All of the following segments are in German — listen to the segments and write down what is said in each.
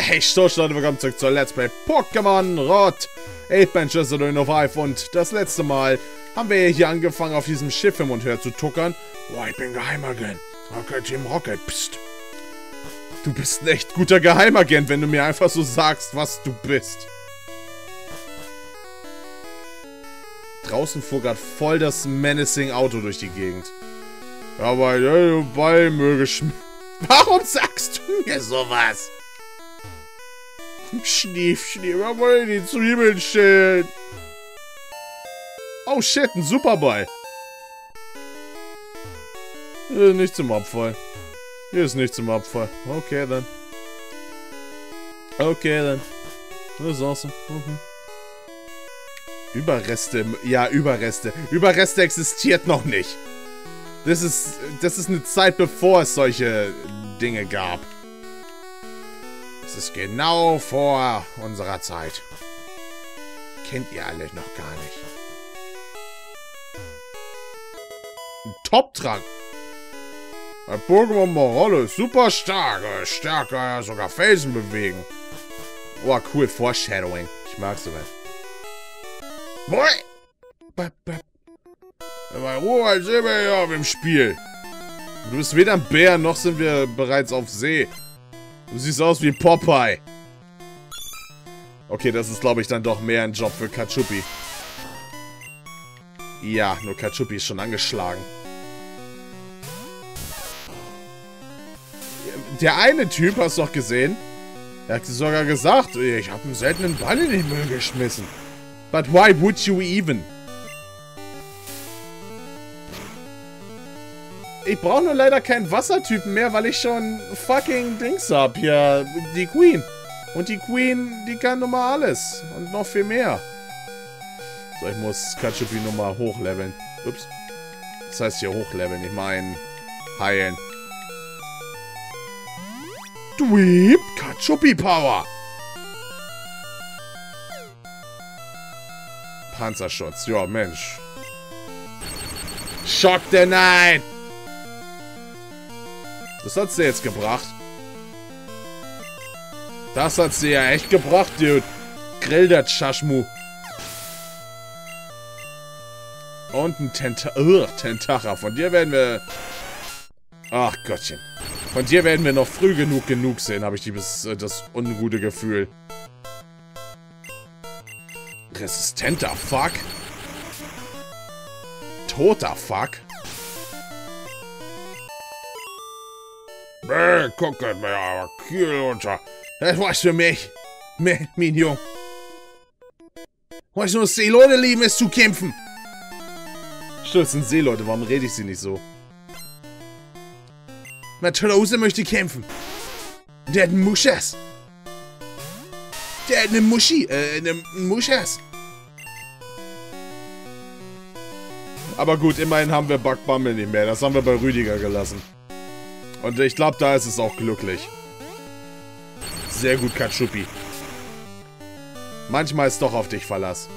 Hey, Stoß, Leute, willkommen zurück zur Let's Play Pokémon Rote, 8 Benches oder No 5. Und das letzte Mal haben wir hier angefangen, auf diesem Schiff im und her zu tuckern. Boah, ich bin Geheimagent. Okay, Team Rocket, pst. Du bist ein echt guter Geheimagent, wenn du mir einfach so sagst, was du bist. Draußen fuhr gerade voll das menacing Auto durch die Gegend. Aber der Ball möge schmecken. Warum sagst du mir sowas? Schnief, schnief, wir wollen die Zwiebeln schälen. Oh shit, ein Superball. Nicht zum Abfall. Hier ist nichts zum Abfall. Okay, dann. Okay, dann. Das ist awesome. Okay. Überreste. Ja, Überreste. Überreste existiert noch nicht. Das ist eine Zeit, bevor es solche Dinge gab. Das ist genau vor unserer Zeit. Kennt ihr alle noch gar nicht. Ein Top-Trank. Bei Pokémon Morolle ist super stark. Stärker, sogar Felsen bewegen. Oh, cool. Foreshadowing. Ich mag's sogar. Boy! Bei Ruhe sind wir ja auf dem Spiel. Du bist weder ein Bär, noch sind wir bereits auf See. Du siehst aus wie Popeye. Okay, das ist, glaube ich, dann doch mehr ein Job für Kachupi. Ja, nur Kachupi ist schon angeschlagen. Der eine Typ, hast du doch gesehen? Er hat sogar gesagt, ich habe einen seltenen Ball in den Müll geschmissen. But why would you even? Ich brauche nur leider keinen Wassertypen mehr, weil ich schon fucking Dings hab hier. Die Queen. Und die Queen, die kann nun mal alles. Und noch viel mehr. So, ich muss Kachupi nun mal hochleveln. Ups. Das heißt hier hochleveln. Ich meine, heilen. Dweep Kachupi Power. Panzerschutz. Ja, Mensch. Shock the Night. Das hat sie jetzt gebracht. Das hat sie ja echt gebracht, Dude. Grill der Chaschmu. Und ein Tentacher. Von dir werden wir... Ach Gottchen. Von dir werden wir noch früh genug sehen, habe ich das ungute Gefühl. Resistenter Fuck. Toter Fuck. Bäh, guck mir aber Kiel runter. Das war's für mich. Mein Junge. Weißt du, dass Seeleute lieben es zu kämpfen? Stimmt, das sind Seeleute. Warum rede ich sie nicht so? Matrose möchte kämpfen. Der hat einen Muschas. Der hat eine Muschi. Einen Muschas. Aber gut, immerhin haben wir Bugbummel nicht mehr. Das haben wir bei Rüdiger gelassen. Und ich glaube, da ist es auch glücklich. Sehr gut, Kachupi. Manchmal ist doch auf dich Verlass.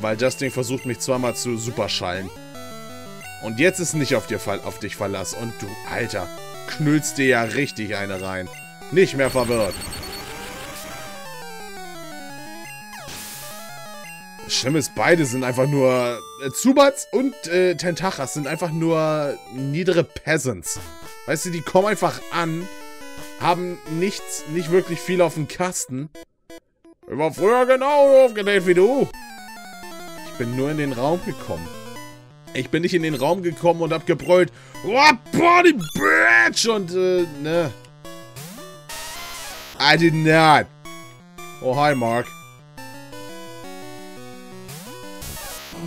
Weil das Ding versucht, mich zweimal zu superschallen. Und jetzt ist nicht auf dich Verlass. Und du, Alter, knüllst dir ja richtig eine rein. Nicht mehr verwirrt. Das Schlimme ist, beide sind einfach nur... Zubats und Tentachas sind einfach nur niedere Peasants. Weißt du, die kommen einfach an, haben nichts, nicht wirklich viel auf dem Kasten. Ich war früher genau aufgedreht wie du. Ich bin nur in den Raum gekommen. Ich bin nicht in den Raum gekommen und hab gebrüllt, what body bitch! Und, ne. I did not. Oh, hi, Mark.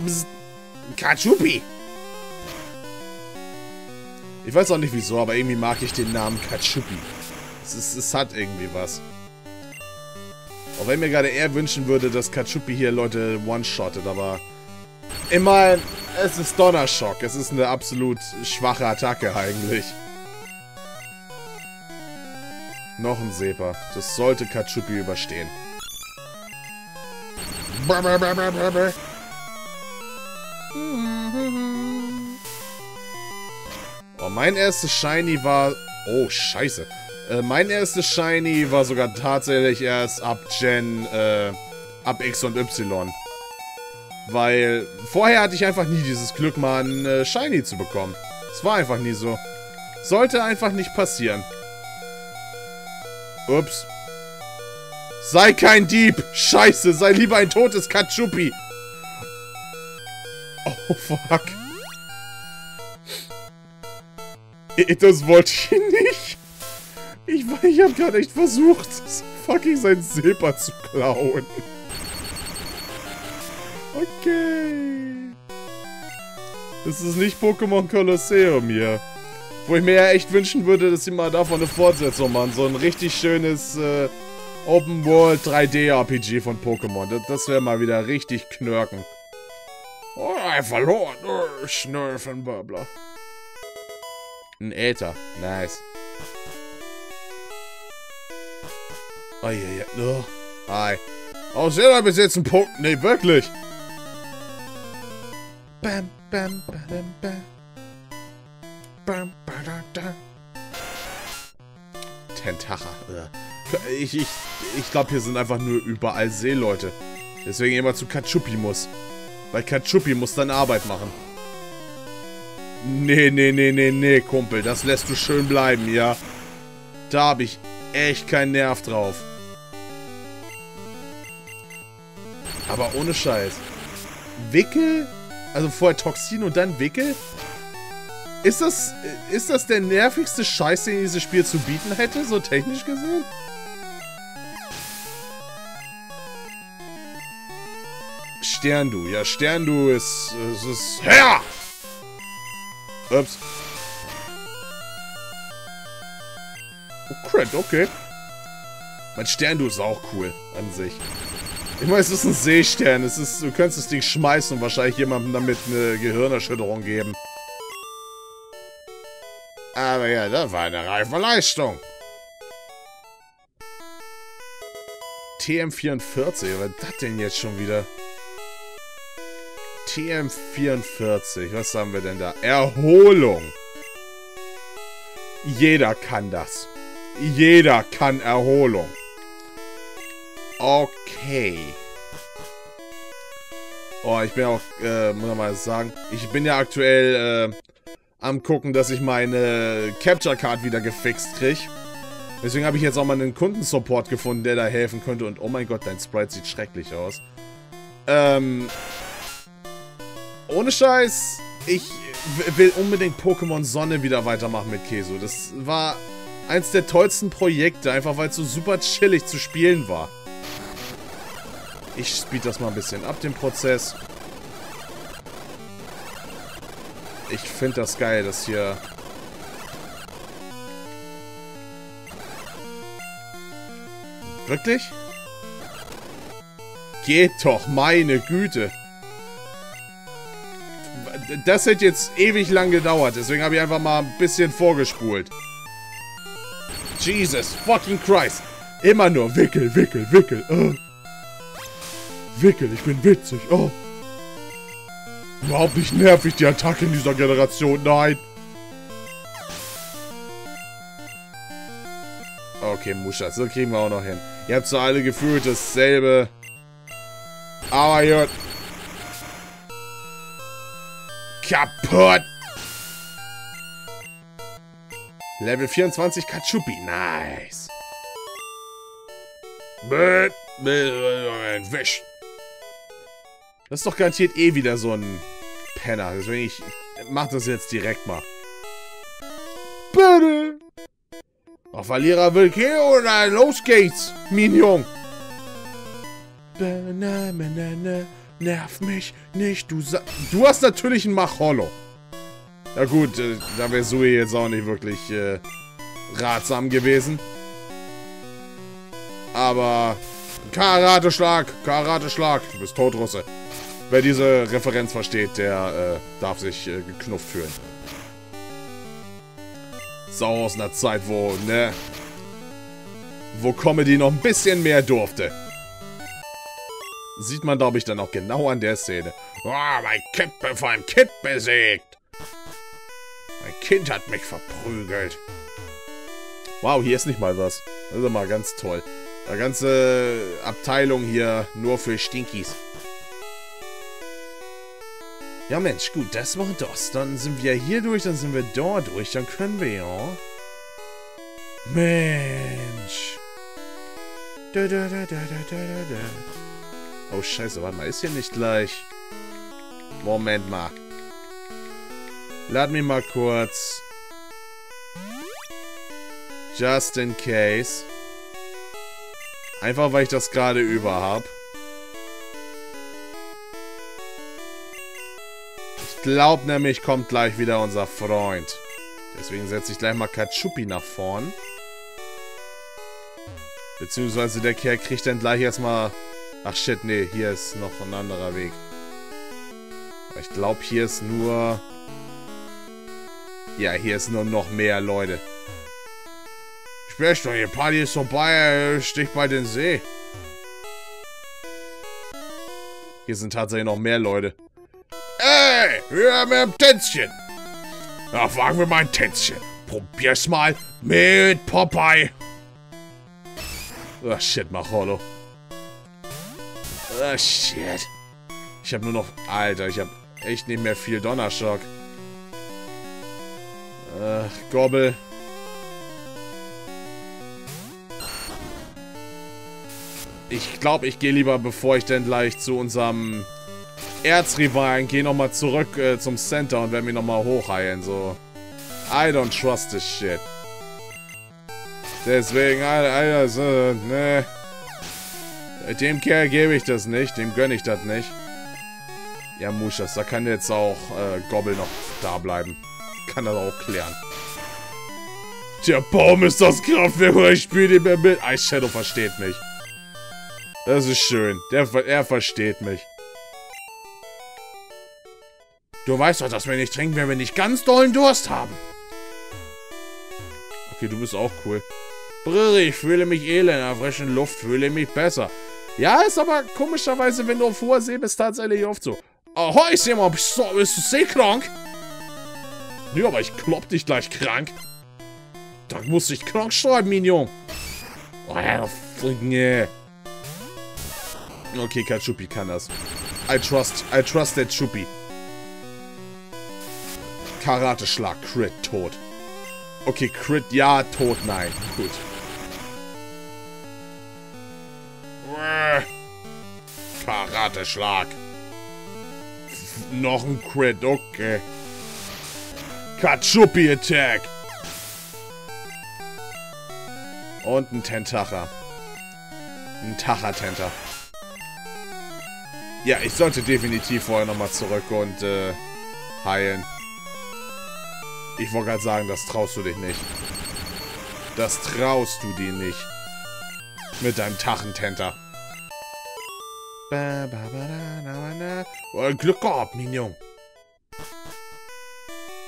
Psst. Kachupi! Ich weiß auch nicht wieso, aber irgendwie mag ich den Namen Kachupi. Es hat irgendwie was. Auch wenn ich mir gerade eher wünschen würde, dass Kachupi hier Leute one-shottet, aber... Immerhin, es ist Donnerschock. Es ist eine absolut schwache Attacke eigentlich. Noch ein Sepa. Das sollte Kachupi überstehen. Blablabla. Oh, mein erstes Shiny war... Oh, scheiße. Mein erstes Shiny war sogar tatsächlich erst ab ab X und Y. Weil vorher hatte ich einfach nie dieses Glück, mal ein Shiny zu bekommen. Es war einfach nie so. Sollte einfach nicht passieren. Ups. Sei kein Dieb! Scheiße, sei lieber ein totes Katschupi! Oh, fuck. Das wollte ich nicht. Ich habe gerade echt versucht, fucking sein Silber zu klauen. Okay. Das ist nicht Pokémon Colosseum hier. Wo ich mir ja echt wünschen würde, dass sie mal davon eine Fortsetzung machen. So ein richtig schönes Open World 3D RPG von Pokémon. Das wäre mal wieder richtig knörken. Oh, verloren. Oh, Schnörfen, bla bla. Ein Äther. Nice. Oh, ja, ja. Oh. Hi. Oh, selber bis jetzt ein Pokémon. Nee, wirklich. Bam, bam, bam, bam. Bam, bam, bam. Tentacher. Ich glaube, hier sind einfach nur überall Seeleute. Deswegen immer zu Katschupi muss. Weil Katschupi muss dann Arbeit machen. Nee, nee, nee, nee, nee, Kumpel. Das lässt du schön bleiben, ja? Da habe ich echt keinen Nerv drauf. Aber ohne Scheiß. Wickel? Also vorher Toxin und dann Wickel? Ist das der nervigste Scheiß, den dieses Spiel zu bieten hätte, so technisch gesehen? Sterndu. Ja, Sterndu ist Herr! Ups. Oh, Crit, okay. Mein Sterndu ist auch cool an sich. Ich meine, es ist ein Seestern. Du kannst das Ding schmeißen und wahrscheinlich jemandem damit eine Gehirnerschütterung geben. Aber ja, das war eine reife Leistung. TM44, was ist das denn jetzt schon wieder? TM44, was haben wir denn da? Erholung. Jeder kann das. Jeder kann Erholung. Okay. Oh, ich bin auch, muss ich mal sagen, ich bin ja aktuell am gucken, dass ich meine Capture Card wieder gefixt kriege. Deswegen habe ich jetzt auch mal einen Kundensupport gefunden, der da helfen könnte. Und oh mein Gott, dein Sprite sieht schrecklich aus. Ohne Scheiß, ich will unbedingt Pokémon Sonne wieder weitermachen mit Keso. Das war eins der tollsten Projekte, einfach weil es so super chillig zu spielen war. Ich speed das mal ein bisschen ab, den Prozess. Ich finde das geil, dass hier... Wirklich? Geht doch, meine Güte. Das hätte jetzt ewig lang gedauert, deswegen habe ich einfach mal ein bisschen vorgespult. Jesus fucking Christ. Immer nur Wickel, Wickel, Wickel. Wickel, ich bin witzig. Oh. Überhaupt nicht nervig, die Attacke in dieser Generation. Nein. Okay, Muschas, so kriegen wir auch noch hin. Ihr habt so alle gefühlt dasselbe. Aber ja. Kaputt. Level 24 Katschupi. Nice. Wisch. Das ist doch garantiert eh wieder so ein Penner. Deswegen, ich mach das jetzt direkt mal. Bitte. Auf Verlierer will Keo und dann los geht's, Minion. Nerv mich nicht, du Sa... Du hast natürlich ein Macholo. Na gut, da wäre Sui jetzt auch nicht wirklich ratsam gewesen. Aber... Karateschlag! Karateschlag! Du bist tot, Russe. Wer diese Referenz versteht, der darf sich geknufft fühlen. Sau aus einer Zeit, wo, ne? Wo Comedy noch ein bisschen mehr durfte. Sieht man, glaube ich, dann auch genau an der Szene. Oh, mein Kind bin vor einem Kind besiegt. Mein Kind hat mich verprügelt. Wow, hier ist nicht mal was. Das ist immer ganz toll. Eine ganze Abteilung hier nur für Stinkies. Ja, Mensch, gut, das war das. Dann sind wir hier durch, dann sind wir dort durch. Dann können wir ja... Mensch. Oh, scheiße, warte mal. Ist hier nicht gleich... Moment mal. Lad mich mal kurz. Just in case. Einfach, weil ich das gerade über habe. Ich glaube nämlich, kommt gleich wieder unser Freund. Deswegen setze ich gleich mal Katschupi nach vorn. Beziehungsweise der Kerl kriegt dann gleich erstmal... Ach shit, nee, hier ist noch ein anderer Weg. Ich glaube, hier ist nur... Ja, hier ist nur noch mehr Leute. Sperrst du, die Party ist vorbei, stich bei den See. Hier sind tatsächlich noch mehr Leute. Ey, wir haben ein Tänzchen. Na, wagen wir mal ein Tänzchen. Probier's mal mit Popeye. Oh shit, Macholo. Oh shit. Ich hab nur noch... Alter, ich hab echt nicht mehr viel Donnerschock. Ach, Gobbel. Ich glaube, ich gehe lieber, bevor ich denn gleich zu unserem Erzrivalen gehe, nochmal zurück zum Center und werde mich nochmal hochheilen. So. I don't trust this shit. Deswegen, Alter, so, ne. Dem Kerl gebe ich das nicht, dem gönne ich das nicht. Ja, Muschas, da kann jetzt auch Gobbel noch da bleiben. Kann das auch klären. Der Baum ist das Kraftwerk, ich spiele ihn mehr mit. Ice Shadow versteht mich. Das ist schön. Er versteht mich. Du weißt doch, dass wir nicht trinken, wenn wir nicht ganz dollen Durst haben. Okay, du bist auch cool. Brrr, ich fühle mich elend. In der frischen Luft fühle ich mich besser. Ja, ist aber komischerweise, wenn du auf hoher See bist, tatsächlich oft so. Ahoi, Simon, bist du seekrank? Ja, aber ich klopp dich gleich krank. Dann muss ich krank schreiben, Minion. Oh, ja, nee. Okay, Katschupi kann das. I trust that Chupi. Karate-Schlag, Crit, tot. Okay, Crit, ja, tot, nein. Gut. Karate-Schlag. Noch ein Crit, okay. Katschupi-Attack. Und ein Tentacher. Ein Tacher-Tenter. Ja, ich sollte definitiv vorher nochmal zurück und heilen. Ich wollte gerade sagen, das traust du dich nicht. Das traust du dir nicht. Mit deinem Tachententer. Glück gehabt, Minion.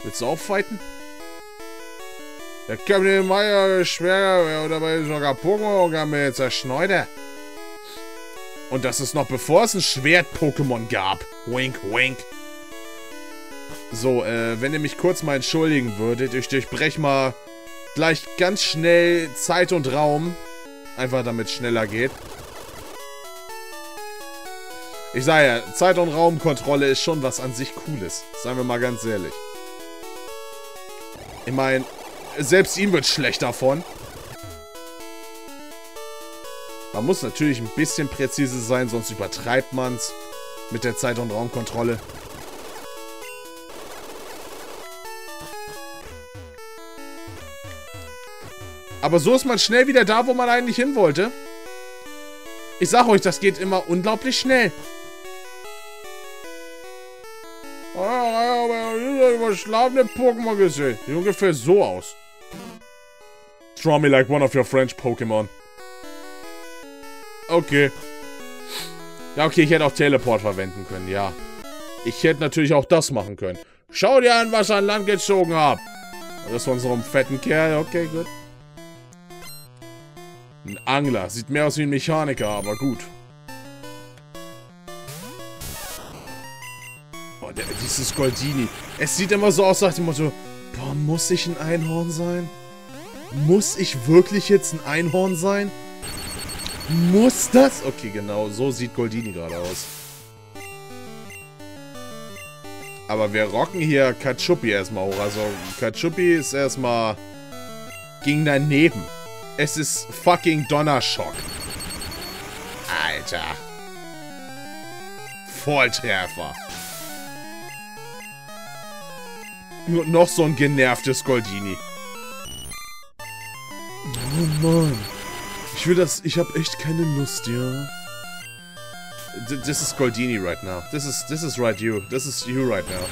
Willst du auffighten? Der Captain Meier schwer oder bei sogar Pokémon haben wir jetzt zerschneidert. Und das ist noch bevor es ein Schwert-Pokémon gab. Wink, wink. So, wenn ihr mich kurz mal entschuldigen würdet, ich durchbreche mal gleich ganz schnell Zeit und Raum. Einfach damit es schneller geht. Ich sage ja, Zeit- und Raumkontrolle ist schon was an sich Cooles. Seien wir mal ganz ehrlich. Ich meine, selbst ihm wird schlecht davon. Man muss natürlich ein bisschen präzise sein, sonst übertreibt man es mit der Zeit- und Raumkontrolle. Aber so ist man schnell wieder da, wo man eigentlich hin wollte. Ich sag euch, das geht immer unglaublich schnell. Überschlafene Pokémon gesehen. Sieht ungefähr so aus. Draw me like one of your French Pokémon. Okay. Ja, okay, ich hätte auch Teleport verwenden können, ja. Ich hätte natürlich auch das machen können. Schau dir an, was ich an Land gezogen habe. Das von so einem fetten Kerl, okay, gut. Ein Angler. Sieht mehr aus wie ein Mechaniker, aber gut. Oh, dieses Goldini. Es sieht immer so aus, nach dem Motto, boah, muss ich ein Einhorn sein? Muss ich wirklich jetzt ein Einhorn sein? Muss das? Okay, genau. So sieht Goldini gerade aus. Aber wir rocken hier Kachupi erstmal hoch. Also Kachupi ist erstmal... ging daneben. Es ist fucking Donnerschock. Alter. Volltreffer. Nur noch so ein genervtes Goldini. Oh Mann. Ich will das... Ich habe echt keine Lust, ja. This is Goldini right now. This is right you. This is you right now.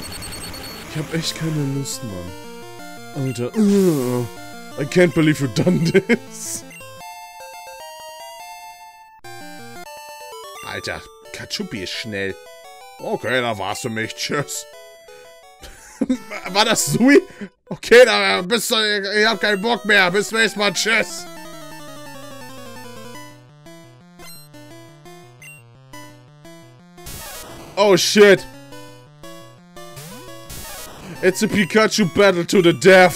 Ich habe echt keine Lust, Mann. Alter. I can't believe you done this. Alter, Kachupi ist schnell. Okay, da war's für mich. Tschüss. War das Sui? Okay, da bist du. Ich hab keinen Bock mehr. Bis zum nächsten Mal. Tschüss. Oh shit. It's a Pikachu battle to the death.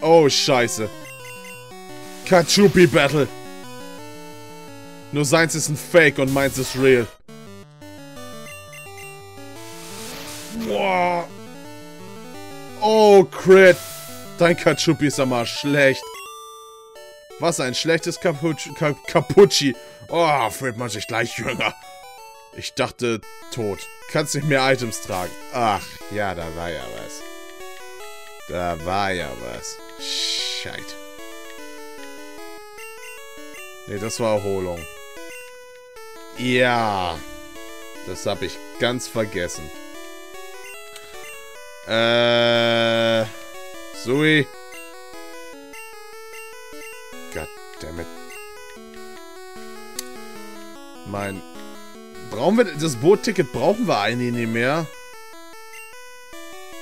Oh scheiße. Kachupi battle. Nur seins ist ein Fake und meins ist real. Wow. Oh, Crit. Dein Kachupi ist aber schlecht. Was ein schlechtes Kapucci. Oh, fühlt man sich gleich jünger. Ich dachte, tot. Kannst nicht mehr Items tragen. Ach, ja, da war ja was. Da war ja was. Scheiße. Ne, das war Erholung. Ja. Das habe ich ganz vergessen. Sui. Goddammit. Mein. Brauchen wir. Das Bootticket brauchen wir eigentlich nicht mehr.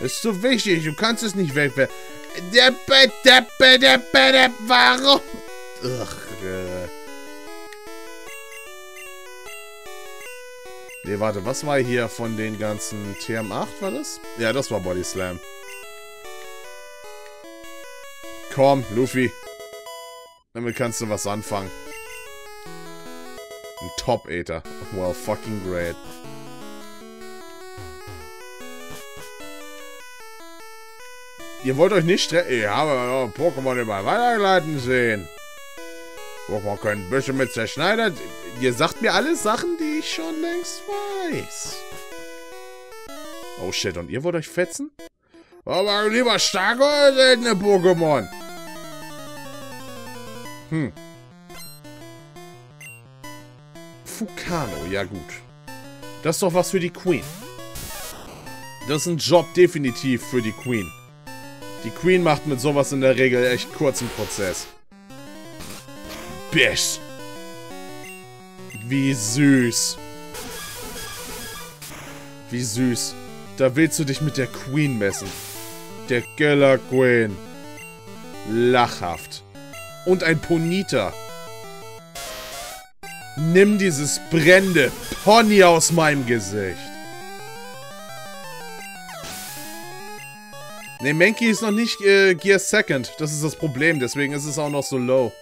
Ist so wichtig. Du kannst es nicht wegwerfen. Warum? Ugh. Ne, warte, was war hier von den ganzen TM8, war das? Ja, das war Body Slam. Komm, Luffy. Damit kannst du was anfangen. Ein Top-Eater. Well, fucking great. Ihr wollt euch nicht strecken? Ich habe Pokémon immer weitergleiten sehen. Pokémon können ein bisschen mit zerschneidern. Ihr sagt mir alle Sachen, die ich schon längst weiß. Oh shit, und ihr wollt euch fetzen? Aber lieber starke oder seltene Pokémon? Hm. Fukano, ja gut. Das ist doch was für die Queen. Das ist ein Job definitiv für die Queen. Die Queen macht mit sowas in der Regel echt kurzen Prozess. Bisch. Wie süß. Wie süß. Da willst du dich mit der Queen messen. Der Killer Queen. Lachhaft. Und ein Ponita. Nimm dieses brennende Pony aus meinem Gesicht. Ne, Mankey ist noch nicht Gear Second. Das ist das Problem. Deswegen ist es auch noch so low.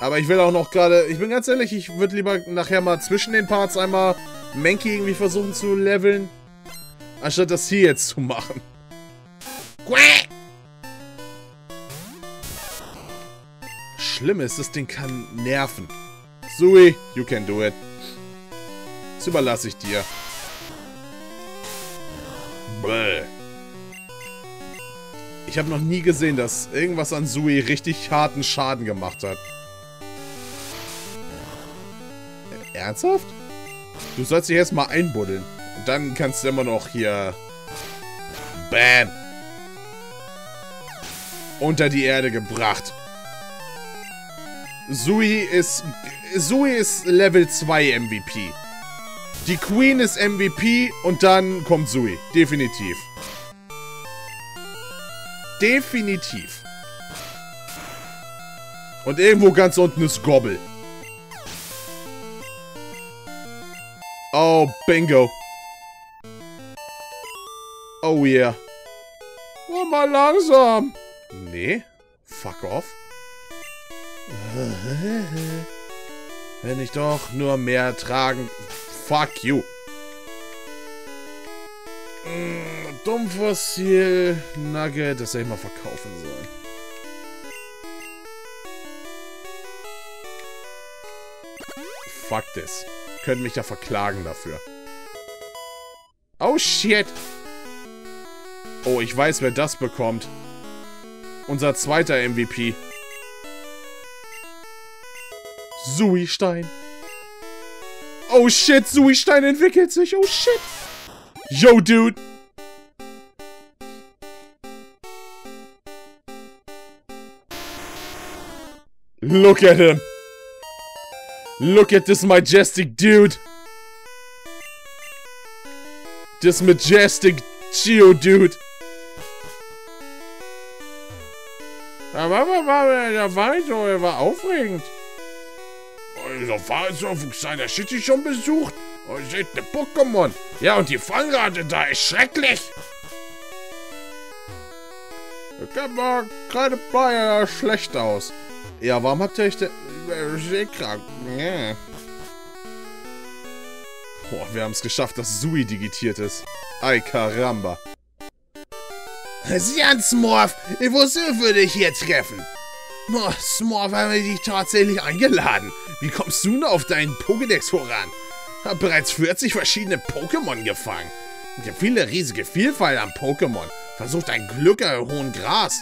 Aber ich will auch noch gerade... Ich bin ganz ehrlich, ich würde lieber nachher mal zwischen den Parts einmal Mankey irgendwie versuchen zu leveln. Anstatt das hier jetzt zu machen. Schlimm ist, das Ding kann nerven. Sui, you can do it. Das überlasse ich dir. Bläh. Ich habe noch nie gesehen, dass irgendwas an Sui richtig harten Schaden gemacht hat. Ernsthaft? Du sollst dich erstmal einbuddeln. Und dann kannst du immer noch hier... Bam! Unter die Erde gebracht. Sui ist Level 2 MVP. Die Queen ist MVP und dann kommt Sui. Definitiv. Definitiv. Und irgendwo ganz unten ist Gobble. Oh, bingo. Oh yeah. Oh, mal langsam. Nee. Fuck off. Wenn ich doch nur mehr tragen... Fuck you. Dumpfes Ziel. Nugget, das hätte ich mal verkaufen sollen. Fuck this. Können mich ja verklagen dafür. Oh shit. Oh, ich weiß, wer das bekommt. Unser zweiter MVP. Suistein. Oh shit, Suistein entwickelt sich. Oh shit. Yo, dude. Look at him. Look at this majestic dude. This majestic Geodude. Da war aufregend. Der Fahrzeugenfuchs seiner City schon besucht. Oh, ihr seht, ne Pokémon. Ja, und die Fangrate da ist schrecklich. Da kam mal gerade Bayer schlecht aus. Ja, warum habt ihr euch denn... seekrank? Nee. Boah, wir haben es geschafft, dass Sui digitiert ist. Ay, caramba. Sieh an, Smurf. Ich wusste, würde ich hier treffen. Oh, Smurf, haben wir dich tatsächlich eingeladen. Wie kommst du nur auf deinen Pokédex voran? Hab bereits 40 verschiedene Pokémon gefangen. Es gibt viele riesige Vielfalt an Pokémon. Versuch dein Glück im hohen Gras.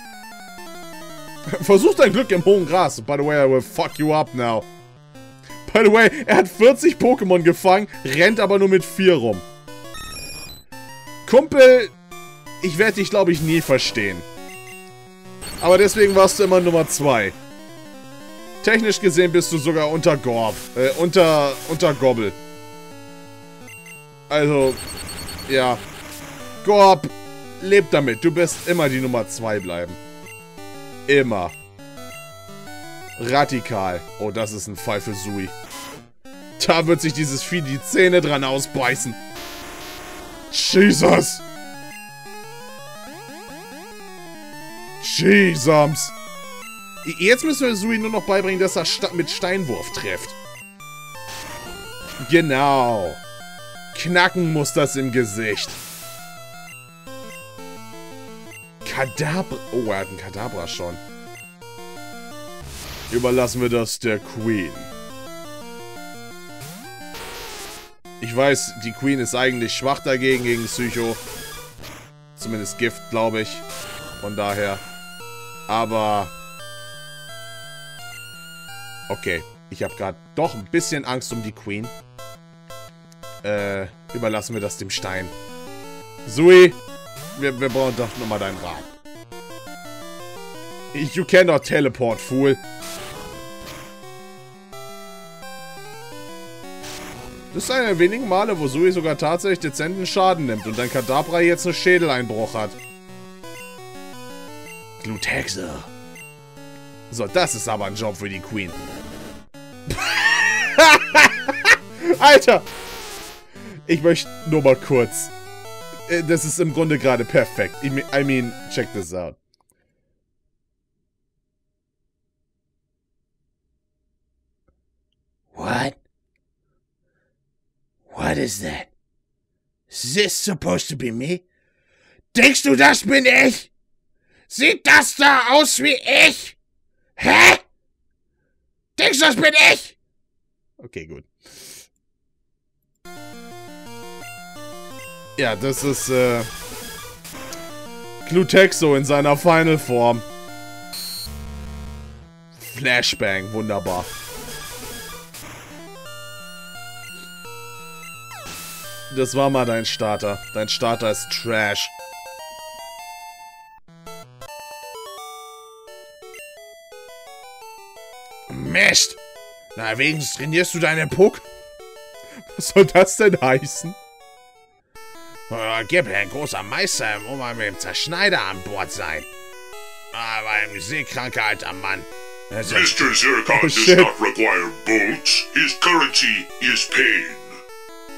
Versuch dein Glück im hohen Gras. By the way, I will fuck you up now. By the way, er hat 40 Pokémon gefangen, rennt aber nur mit 4 rum. Kumpel, ich werde dich, glaube ich, nie verstehen. Aber deswegen warst du immer Nummer 2. Technisch gesehen bist du sogar unter Gorb. Unter Gobbel. Also, ja. Gorb, leb damit. Du wirst immer die Nummer 2 bleiben. Immer. Radikal. Oh, das ist ein Fall für Sui. Da wird sich dieses Vieh die Zähne dran ausbeißen. Jesus! Jesus! Jetzt müssen wir Sui nur noch beibringen, dass er mit Steinwurf trifft. Genau. Knacken muss das im Gesicht. Kadabra. Oh, er hat einen Kadabra schon. Überlassen wir das der Queen. Ich weiß, die Queen ist eigentlich schwach dagegen, gegen Psycho. Zumindest Gift, glaube ich. Von daher. Aber... Okay, ich habe gerade doch ein bisschen Angst um die Queen. Überlassen wir das dem Stein. Sui, wir brauchen doch nochmal deinen Rat. You cannot teleport, fool. Das ist einer der wenigen Male, wo Sui sogar tatsächlich dezenten Schaden nimmt und dein Kadabra jetzt einen Schädeleinbruch hat. Gluthexe. So, das ist aber ein Job für die Queen. Alter! Ich möchte nur mal kurz. Das ist im Grunde gerade perfekt. I mean, check this out. What? What is that? Is this supposed to be me? Denkst du, das bin ich? Sieht das da aus wie ich? Hä? Denkst du, das bin ich? Okay, gut. Ja, das ist, Glutexo in seiner Final-Form. Flashbang, wunderbar. Das war mal dein Starter. Dein Starter ist Trash. Mist! Na, wenigstens trainierst du deine Puck? Was soll das denn heißen? Gib ein großer Meister im Umgang mit dem Zerschneider an Bord sein. Aber ein seekranker alter Mann. Also, Mr. Zircon does not require bolts. His currency is pain.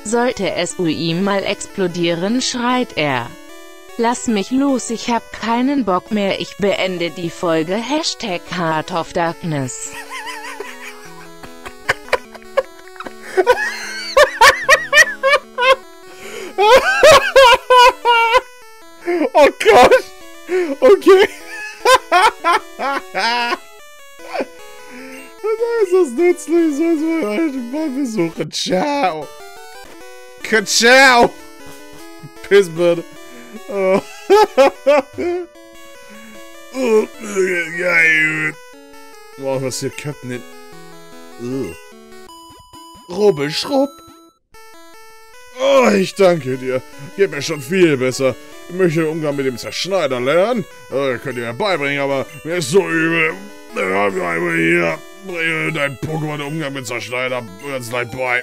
Sollte es Sui mal explodieren, schreit er. Lass mich los, ich hab keinen Bock mehr, ich beende die Folge. #HeartofDarkness. Oh Gott! Okay. Das ist nützlich, sonst wollen wir heute mal besuchen. Ciao! Ciao! Pissbird! Oh. Oh, geil. Wow, was hier köpft nicht. Rubbel, Schrupp. Oh, ich danke dir. Geht mir schon viel besser. Ich möchte Umgang mit dem Zerschneider lernen. Könnt ihr mir beibringen, aber mir ist so übel. Bleibe hier. Bringe dein Pokémon Umgang mit Zerschneider ganz leicht bei.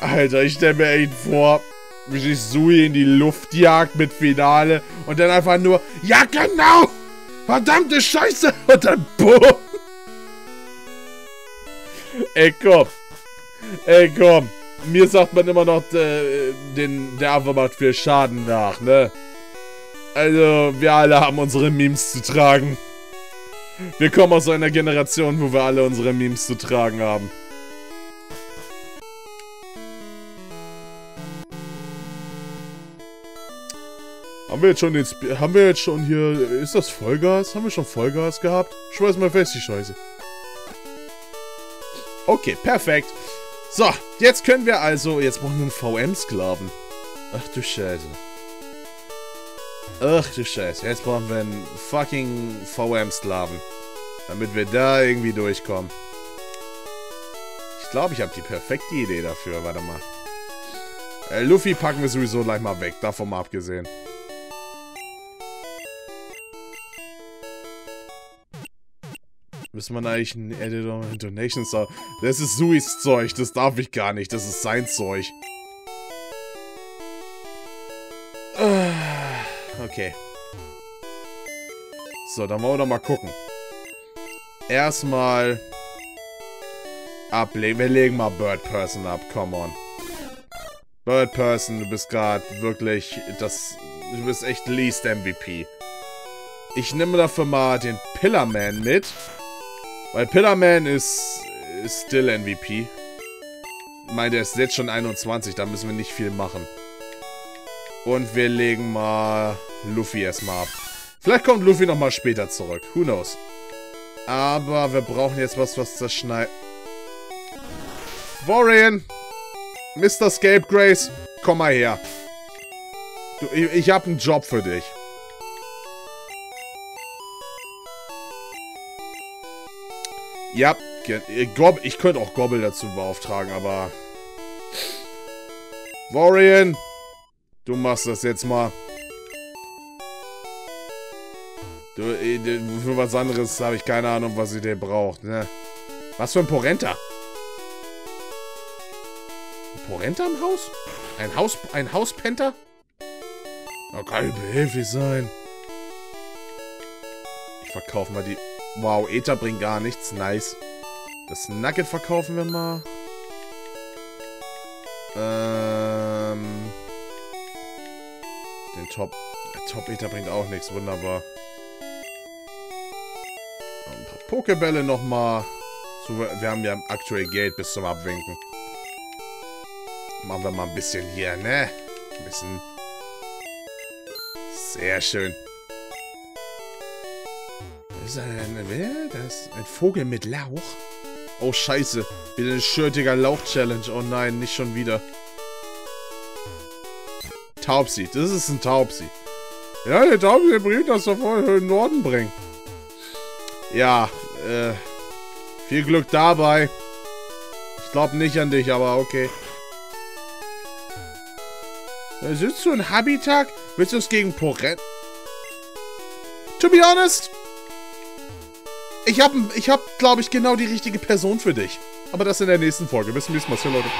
Alter, ich stelle mir echt vor, wie sich Sui in die Luft jagt mit Finale und dann einfach nur, ja genau, verdammte Scheiße, und dann boom. Ey, komm. Ey, komm. Mir sagt man immer noch, der Affe macht viel Schaden nach, ne? Also, wir alle haben unsere Memes zu tragen. Wir kommen aus einer Generation, wo wir alle unsere Memes zu tragen haben. Haben wir jetzt schon hier... Ist das Vollgas? Haben wir schon Vollgas gehabt? Schmeiß mal fest, die Scheiße. Okay, perfekt. So, jetzt können wir also... Jetzt brauchen wir einen VM-Sklaven. Ach du Scheiße. Ach du Scheiße. Jetzt brauchen wir einen fucking VM-Sklaven. Damit wir da irgendwie durchkommen. Ich glaube, ich habe die perfekte Idee dafür. Warte mal. Luffy packen wir sowieso gleich mal weg. Davon mal abgesehen. Müssen wir eigentlich einen Editor und Donations haben? Das ist Suis Zeug, das darf ich gar nicht, das ist sein Zeug. Okay. So, dann wollen wir doch mal gucken. Erstmal... ablegen, wir legen mal Bird Person ab, come on. Bird Person, du bist gerade wirklich das... Du bist echt least MVP. Ich nehme dafür mal den Pillarman mit. Weil Pillarman ist still MVP. Ich meine, der ist jetzt schon 21, da müssen wir nicht viel machen. Und wir legen mal Luffy erstmal ab. Vielleicht kommt Luffy nochmal später zurück, who knows. Aber wir brauchen jetzt was zerschneidet. Vorian! Mr. Scapegrace, komm mal her. Du, ich hab einen Job für dich. Ja, ich könnte auch Gobble dazu beauftragen, aber... Vorian, du machst das jetzt mal. Du, für was anderes habe ich keine Ahnung, was ihr denn braucht, ne? Was für ein Porenta? Ein Porenta im Haus? Ein Hauspenta? Da kann ich behilflich sein. Ich verkaufe mal die... Wow, Ether bringt gar nichts. Nice. Das Nugget verkaufen wir mal. Den Top... Top Ether bringt auch nichts. Wunderbar. Ein paar Pokebälle nochmal. So, wir haben ja aktuell Geld bis zum Abwinken. Machen wir mal ein bisschen hier, ne? Ein bisschen... Sehr schön. Das ist ein Vogel mit Lauch? Oh, scheiße. Wieder eine schürtiger Lauch-Challenge. Oh nein, nicht schon wieder. Taubsi. Das ist ein Taubsi. Ja, der Taubsi bringt das davor in den Norden bringen. Ja, viel Glück dabei. Ich glaube nicht an dich, aber okay. Sitzt du in Habitat? Willst du es gegen Porent? To be honest... Ich hab, glaube ich, genau die richtige Person für dich. Aber das in der nächsten Folge. Bis zum nächsten Mal, Leute.